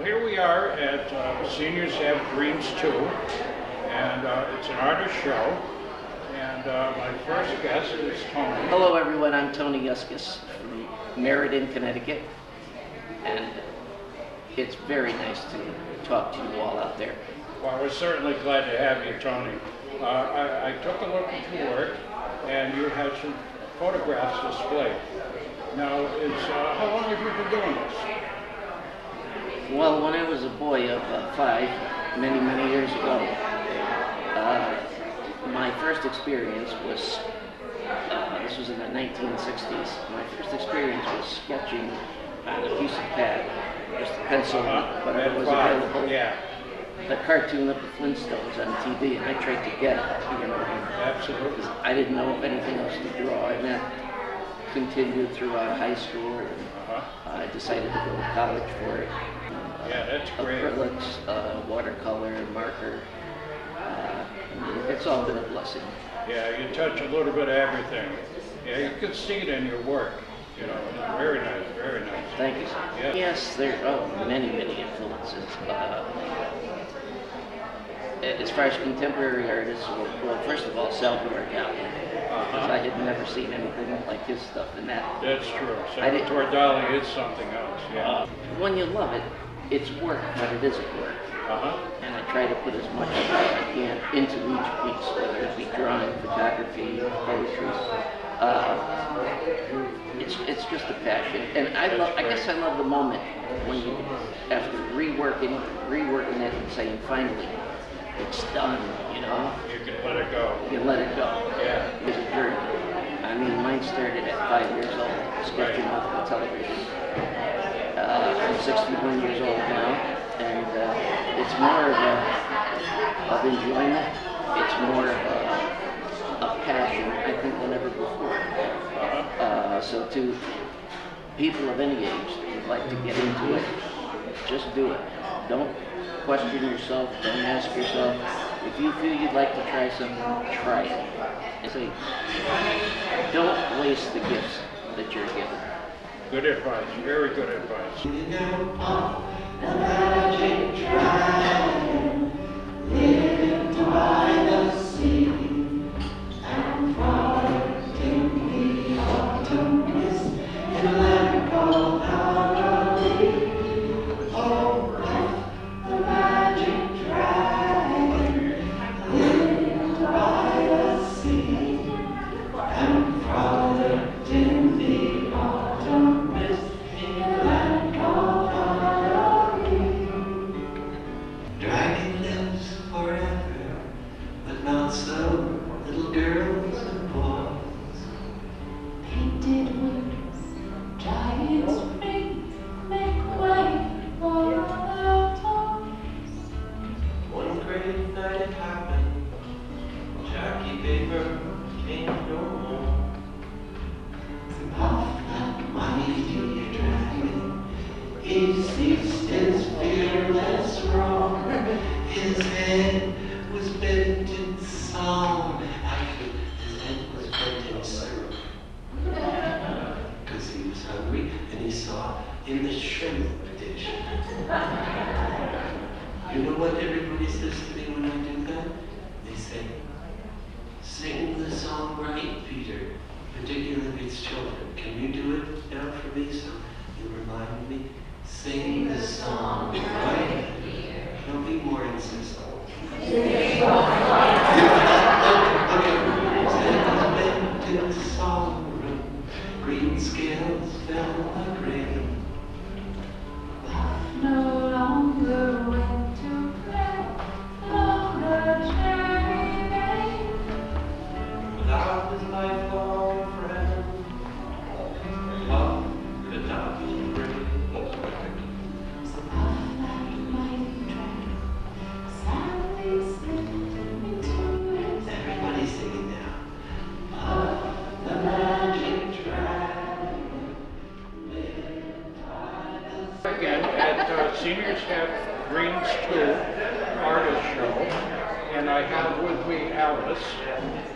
So here we are at Seniors Have Dreams 2, and it's an artist show, and my first guest is Tony. Hello everyone, I'm Tony Yuskis from Meriden, Connecticut, and it's very nice to talk to you all out there. Well, we're certainly glad to have you, Tony. I took a look at your work, and you had some photographs displayed. Now, how long have you been doing this? Well, when I was a boy of five, many years ago, my first experience was, this was in the 1960s, my first experience was sketching on a piece of pad, just a pencil, whatever was available. Yeah. The cartoon of the Flintstones on TV, and I tried to get it, you know. Absolutely. I didn't know of anything else to draw, and that continued throughout high school, and I decided to go to college for it. Yeah, that's great. Acrylics, watercolor, marker. It's all been a blessing. Yeah, you touch a little bit of everything. Yeah, you can see it in your work. You know, it's very nice, very nice. Thank you, sir. Yeah. Yes, there are many influences. As far as contemporary artists, well, first of all, Salvador Dali. Because I had never seen anything like his stuff in that. That's true. Salvador Dali is something else. Yeah. When you love it, it's work, but it isn't work. And I try to put as much as I can into each piece, whether it be drawing, photography, poetry. It's just a passion, and I guess I love the moment when you, after reworking it, and saying finally, it's done. You know. You can let it go. You let it go. Yeah. It's a journey. I mean, mine started at 5 years old, sketching off the television. I'm 61 years old now, and it's more of an enjoyment. It's more of a passion, I think, than ever before. So to people of any age that would like to get into it, just do it. Don't question yourself, don't ask yourself. If you feel you'd like to try something, try it. And say, don't waste the gifts that you're given. Good advice, very good advice. You know, the magic dragon, living by the sea, and parting the autumn mist, in a land called Halloween. Oh, the magic dragon, living by the sea, and parting the autumn.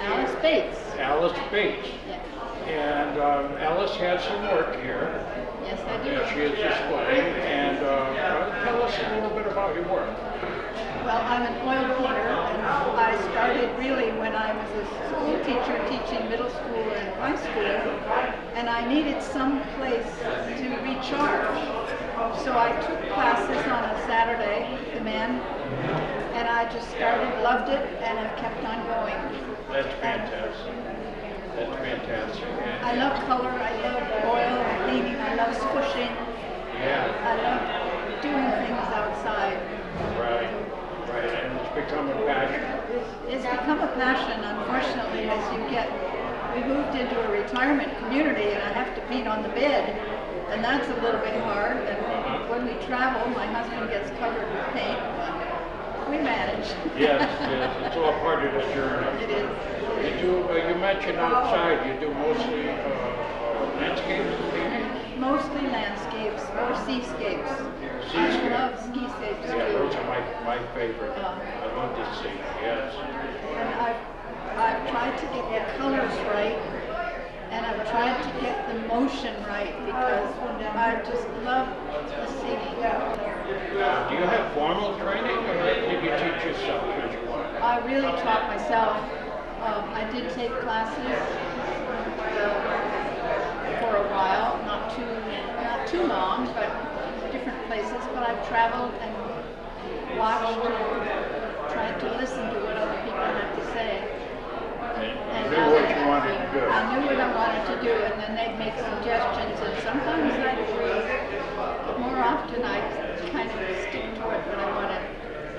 Alice Bates. Alice Bates. Yeah. And Alice had some work here. Yes, I do. That she is displaying. And tell us a little bit about your work. Well, I'm an oil painter, and I started really when I was a school teacher teaching middle school and high school, and I needed some place to recharge. So I took classes on a Saturday, the man, and I just started, loved it, and I've kept on going. That's fantastic. That's fantastic. And I love color, I love oil, painting, I love squishing. Yeah. I love doing things outside. Right. And it's become a passion. It's become a passion, unfortunately, as you get. We moved into a retirement community, and I have to paint on the bed, and that's a little bit hard. And when we travel, my husband gets covered with paint, but we manage. Yes, yes, it's all part of the journey. It is. You do. You mentioned outside. You do mostly landscapes. Mostly landscapes or seascapes. I love seascapes. Yeah, those are my favorite. I love to see. Yes. And I've tried to get the colors right, and I've tried to get the motion right because I just love the scene. Do you have formal training, or did you teach yourself as you want? I really taught myself. I did take classes for a while. Not too long, but different places. But I've traveled and watched, tried to listen to what other people have to say. And I knew what you wanted to do. I knew what I wanted to do, and then they'd make suggestions. And sometimes I'd agree, but more often I kind of stick toward what I wanted.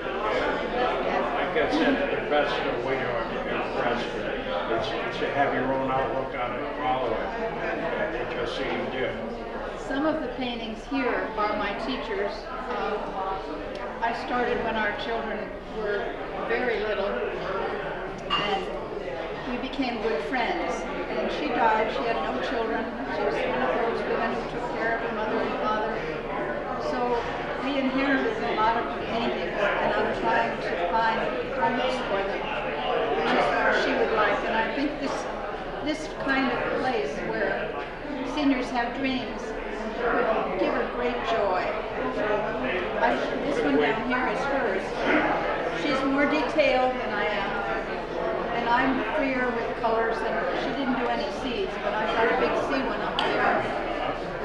I guess that's the best way to impress them. It's to have your own outlook on it, follow it, and it just seemed different. Some of the paintings here are my teachers. I started when our children were very little, and we became good friends. And she died, she had no children. She was one of those women who took care of her mother and father. So we inherited a lot of the paintings, and I'm trying to find homes for them, which is what she would like. And I think this kind of place where seniors have dreams would give her great joy. This one down here is hers. She's more detailed than I am, and I'm freer with colors. And she didn't do any C's, but I got a big C one up there.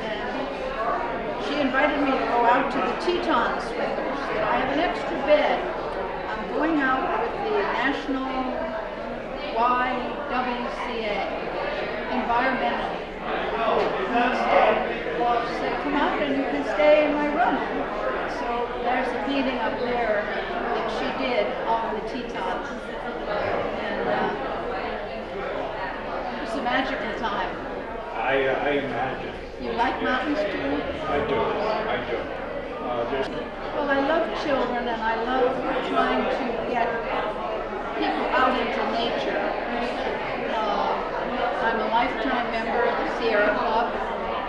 And she invited me to go out to the Tetons with her. She said, "I have an extra bed. I'm going out with the National YWCA Environmental." She said, "Come out and you can stay in my room." So there's a painting up there that she did on the Tetons. And it was a magical time. I imagine. You like mountains too? I do. Well, I love children, and I love trying to get people out into nature. I'm a lifetime member of the Sierra Club,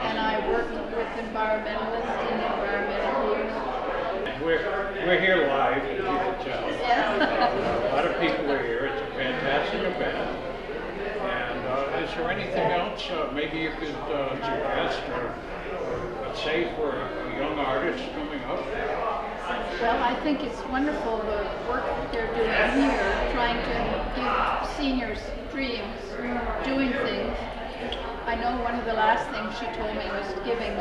and I work with environmentalists and environmental groups. We're here live, as you can tell. Yes. A lot of people are here. It's a fantastic event. And is there anything else maybe you could suggest or say for a young artist coming up? Well, I think it's wonderful the work that they're doing here, trying to give seniors dreams, doing things. I know one of the last things she told me was giving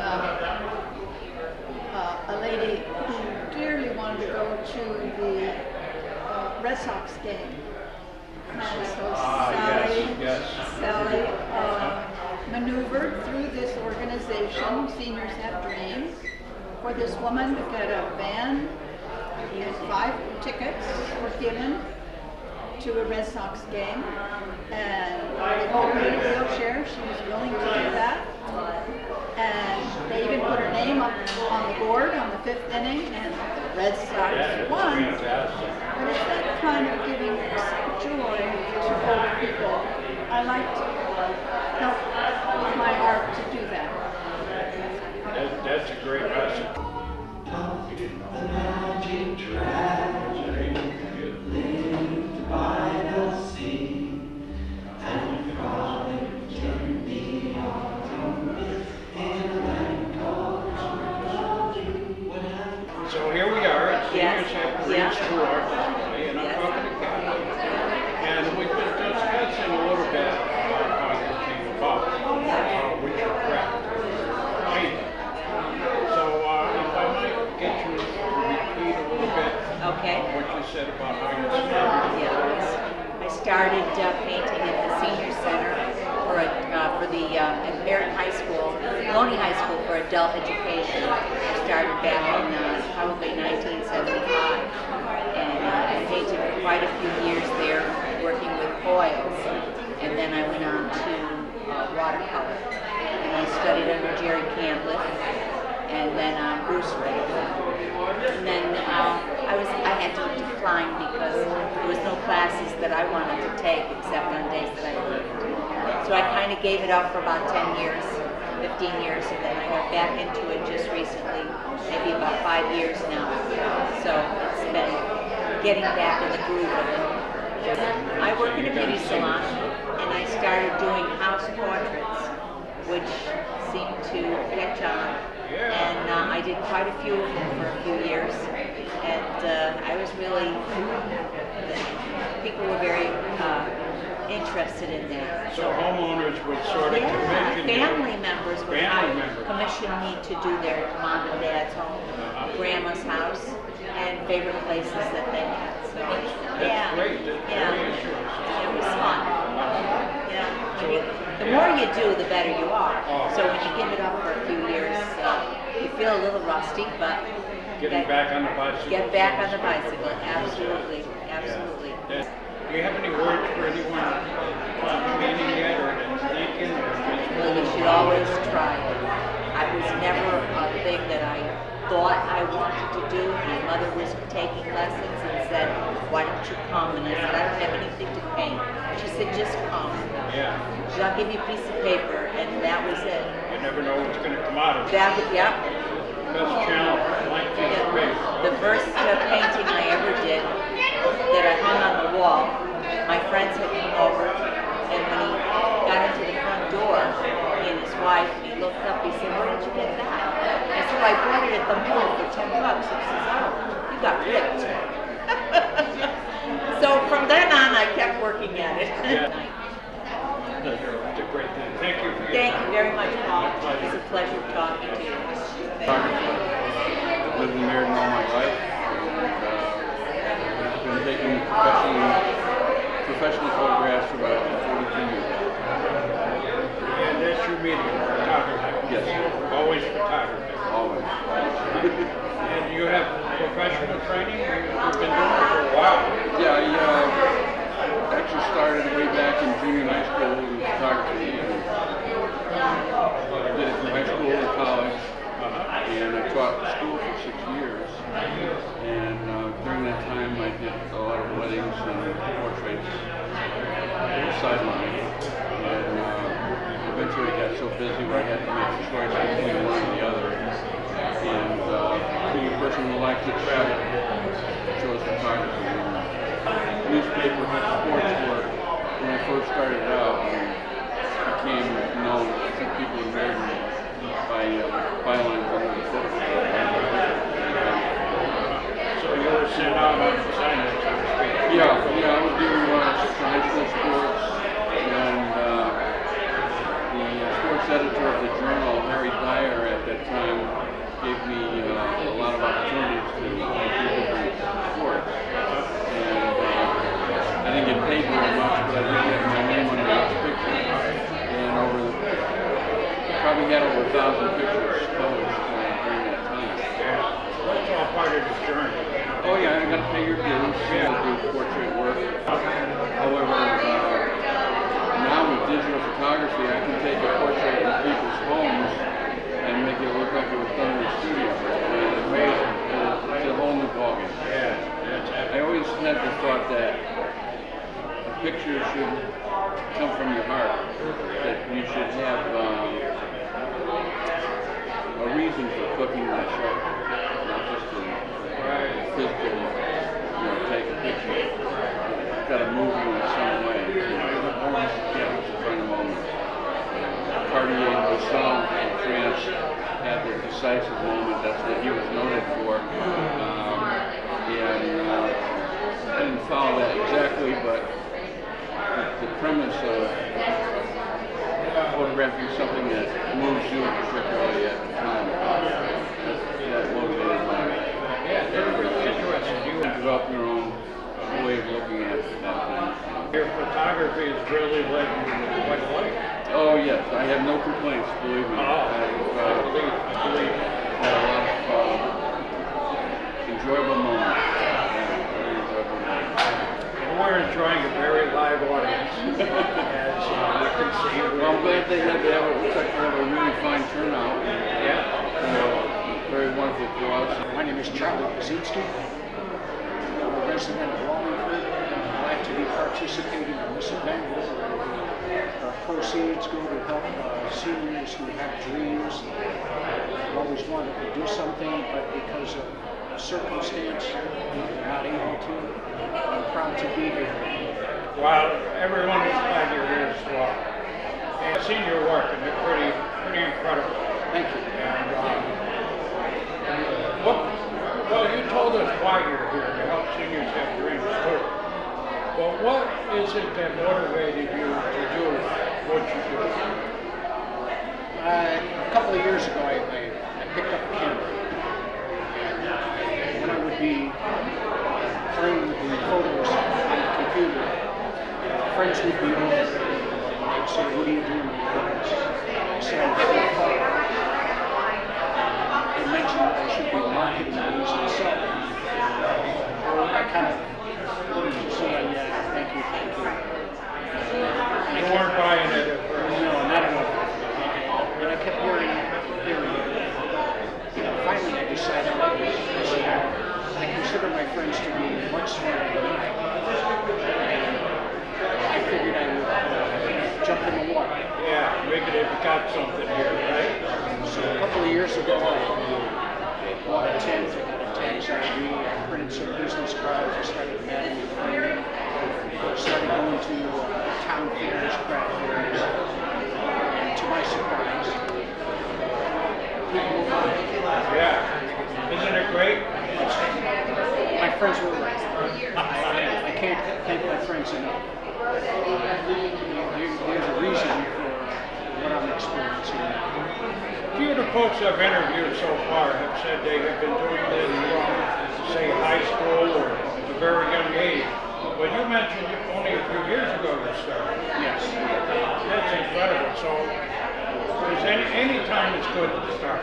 a lady who dearly wanted to go to the Red Sox game. So Sally maneuvered through this organization, Seniors Have Dreams, for this woman to get a van and 5 tickets were given to a Red Sox game, and they bought her in a wheelchair. She was willing to do that, and they even put her name up on the board on the 5th inning, and the Red Sox won. But it's that kind of giving joy to older people. I like to help with my art to do that. That's a great message. By the sea. painting at the Senior Center for the Meriden High School, Maloney High School for Adult Education. I started back in probably 1975 and I painted for quite a few years there working with oils, and then I went on to watercolor and I studied under Jerry Campbell and then Bruce Ray, and then I had to decline because there was no classes that I wanted to take except on days that I worked. So I kind of gave it up for about 10 years, 15 years, and then I got back into it just recently, maybe about 5 years now. So it's been getting back in the groove of it. I work in a beauty salon, and I started doing house portraits, which seemed to catch on. And I did quite a few of them for a few years, and I was really, people were very interested in that. So homeowners would sort of commission you. Family members would commission me to do their mom and dad's home, grandma's house, and favorite places that they had. So That's great. It was fun. Yeah. The more you do, the better you are. So when you give it up for a few years, you feel a little rusty, but get back on the bicycle. Absolutely, absolutely. Yeah. Do you have any words for anyone painting yet, or that's thinking? Well, you should always try it. I was never a thing that I thought I wanted to do. My mother was taking lessons and said, "Why don't you come?" And I said, "I don't have anything to paint." She said, "Just come." Yeah. I'll give you a piece of paper, and that was it. You never know what's going to come out of it. That was, yeah. Best challenge, blank piece of paper. The first painting I ever did that I hung on the wall, my friends had come over, and when he got into the front door, he and his wife, he looked up, he said, "Where did you get that?" I said, "I bought it at the mall for $10. He says, "Oh, you got ripped." So from then on, I kept working at it. Yeah. It's a great thing. Thank you for your time. Thank you very much, Paul. It's a pleasure talking to you. I've lived in Meriden all my life. I've been taking professional photographs for about 42 years. And that's your medium, photography? Yes. Always photography? Always. And you have professional training? You've been doing it for a while. Yeah, actually started way back in junior high school in photography, and did it from high school to college, and I taught school for 6 years, and during that time I did a lot of weddings and portraits on the sideline, and eventually got so busy where I had to make a choice between one and the other, and being a person who liked to travel, I chose photography. Newspaper had sports work when I first started out, and became known to people in Meriden by filings under the photo. So you were sent out on the signage, so to speak? Yeah, yeah, I would do high school sports, and the sports editor of the journal, Harry Dyer, at that time gave me a lot of opportunities to do sports. I didn't get paid very much, but I did get my name on the picture, and probably had over 1,000 pictures published during that time. Yeah. That's all part of the journey. Oh yeah, I got to pay your bills. Yeah. I do portrait work. However, now with digital photography, I can take a portrait of people's homes and make it look like it was done in the studio. It's amazing. It's a whole new ballgame. Yeah. I always had the thought that pictures should come from your heart, that you should have a reason for cooking that show, not just a physical, take a picture. It's got to move you in some way. It's a funny moment. Cartier-Bresson in France had the decisive moment. That's what he was noted for. I didn't follow that exactly, but the premise of photographing something that moves you, particularly at the time, that motivated my life. Everybody's interested. You develop your own way of looking at that thing. Your photography has really led you quite a life. Oh yes, I have no complaints, believe me. I believe. Had a lot of enjoyable moments. And we're enjoying a very live audience, as you can see. Well, I'm glad they had a really fine turnout. Yeah. Very wonderful for us. My name is Charlie Kaczynski. I'm a resident of Wallingford. To be participating in this event. Proceeds go to help seniors who have dreams. I've always wanted to do something, but because of circumstance, we're not able to. I'm proud to be here. Well, everyone is glad you're here as well. And seeing your work, and it's pretty incredible. Thank you. And well, you told us why you're here, to help seniors have dreams too. But what is it that motivated you to do what you do? A couple of years ago, I picked up a camera. And when I would be playing the photos on the computer, friends would be over and they'd say, "What do you do with photos?" I said, "I'm taking a photo." They mentioned that I should be marketing these myself. I kind of friends to be much smarter than I. And I figured I would jump in the water. Yeah, we could have got something here, right? So a couple of years ago, I bought a tent, I got a tax ID, I printed some business cards, I started mailing with friends, I started going to town fairs, craft fairs, and to my surprise, people buy it. Yeah, isn't it great? My friends were right. I can't thank my friends enough. There's a reason for what I'm experiencing now. Few of the folks I've interviewed so far have said they have been doing this from, say, high school or a very young age. But you mentioned only a few years ago you started. Yes. That's incredible. So there's any time it's good to start.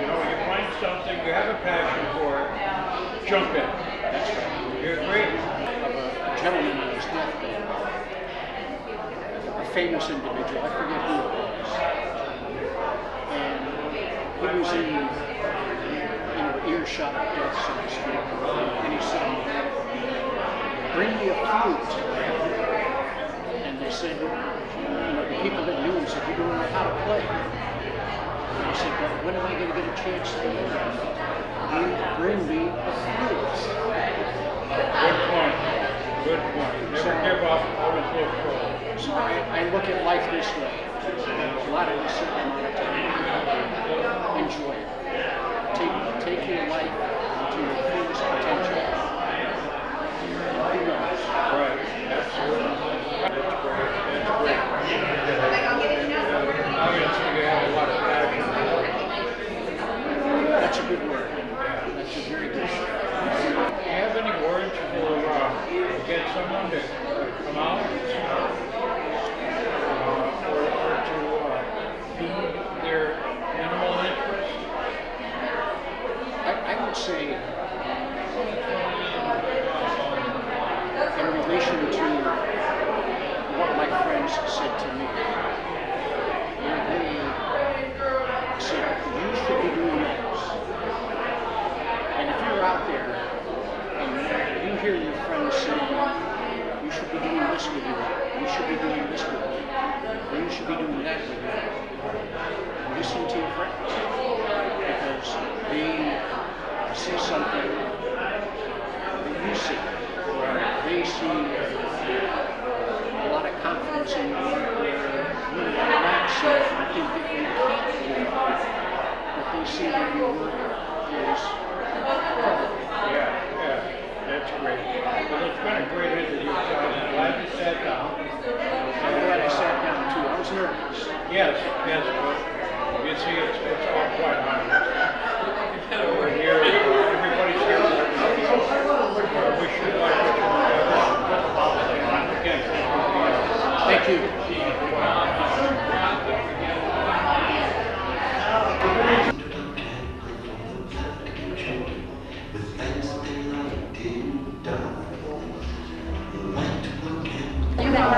You know, you find something, you have a passion for it, jump in. That's right. You're great. A gentleman on his deathbed, a famous individual, I forget who it was. And he was in earshot of death, so to speak. And he said, "Bring me a flute." And they said, the people that knew him said, "You don't know how to play." And I said, "Well, when am I going to get a chance to do that? You bring me a flute." Good point. Good point. Never give up. Always look forward. So I look at life this way. A lot of this amount of time. Enjoy it. Take your life to your fullest potential. Who knows? Right. Absolutely. That's great. That's great. Obviously, you have a lot of passion. That's a good word. Do you have any words for get someone to come out or to feed their animal interests? I would say, in relation to what my friends said to me, they said, "You should be doing this." Out there and you hear your friends saying, "You should be doing this with you, you should be doing this with you, or you should be doing that with you," listen to your friends, because they see something that you see. They see a lot of confidence in you where you might see and think that you can't do it, but they see that your work is. Yeah, that's great. Well, it's been a great interview. I'm glad you sat down. I'm glad I sat down too. I was nervous. Yes, but you see, it's all quite honest. We're here, everybody's here. We should like it. Thank you.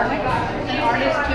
An artist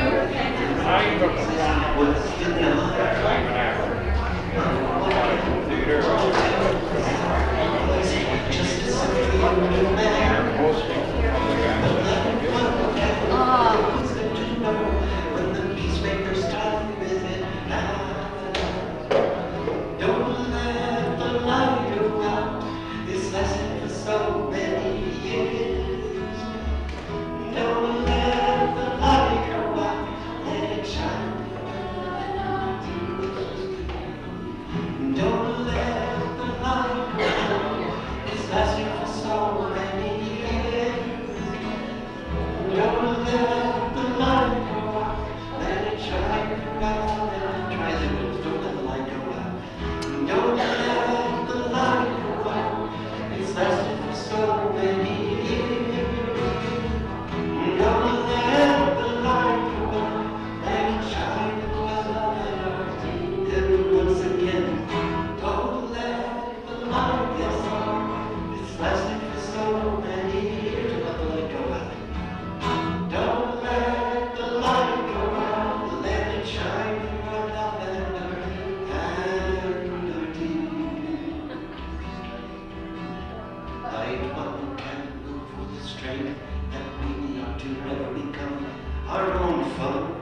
that we need to never become our own foe.